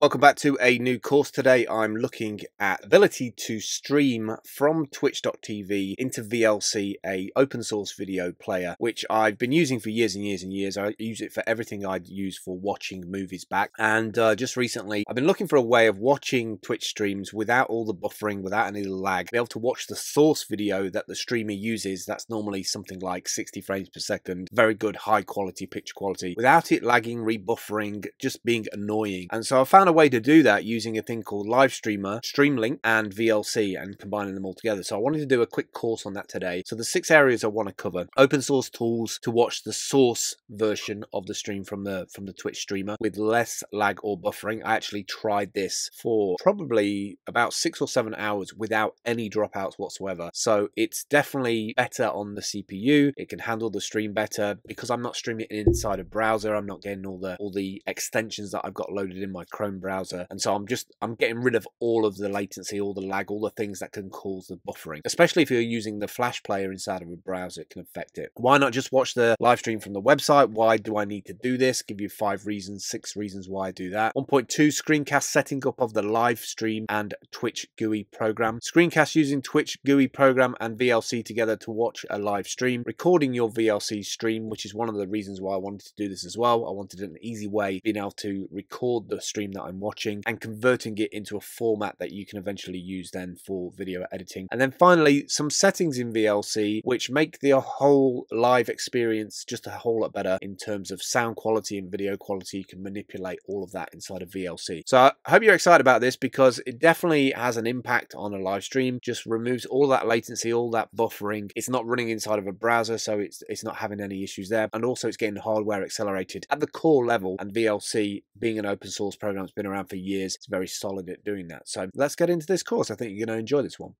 Welcome back to a new course. Today I'm looking at ability to stream from twitch.tv into VLC, a open source video player, which I've been using for years and years and years. I use it for everything I'd use for watching movies back. And just recently, I've been looking for a way of watching Twitch streams without all the buffering, without any lag, be able to watch the source video that the streamer uses. That's normally something like 60 frames per second, very good high quality picture quality, without it lagging, rebuffering, just being annoying. And so I found a way to do that using a thing called Livestreamer, Streamlink, and VLC, and combining them all together. So I wanted to do a quick course on that today. So the 6 areas I want to cover: open source tools to watch the source version of the stream from the Twitch streamer with less lag or buffering. I actually tried this for probably about 6 or 7 hours without any dropouts whatsoever. So it's definitely better on the CPU. It can handle the stream better because I'm not streaming it inside a browser. I'm not getting all the extensions that I've got loaded in my Chrome browser, and so I'm getting rid of all of the latency, all the lag, all the things that can cause the buffering. Especially if you're using the Flash player inside of a browser, it can affect it. Why not just watch the live stream from the website? Why do I need to do this? Give you 5 reasons, 6 reasons why I do that. 1.2 screencast setting up of the live stream and Twitch GUI program. Screencast using Twitch GUI program and VLC together to watch a live stream. Recording your VLC stream, which is one of the reasons why I wanted to do this as well. I wanted an easy way being able to record the stream that I'm watching and converting it into a format that you can eventually use then for video editing. And then finally, some settings in VLC which make the whole live experience just a whole lot better in terms of sound quality and video quality. You can manipulate all of that inside of VLC. So I hope you're excited about this because it definitely has an impact on a live stream. Just removes all that latency, all that buffering. It's not running inside of a browser, so it's not having any issues there. And also it's getting hardware accelerated at the core level, and VLC being an open source program, it's been around for years. It's very solid at doing that. So let's get into this course. I think you're going to enjoy this one.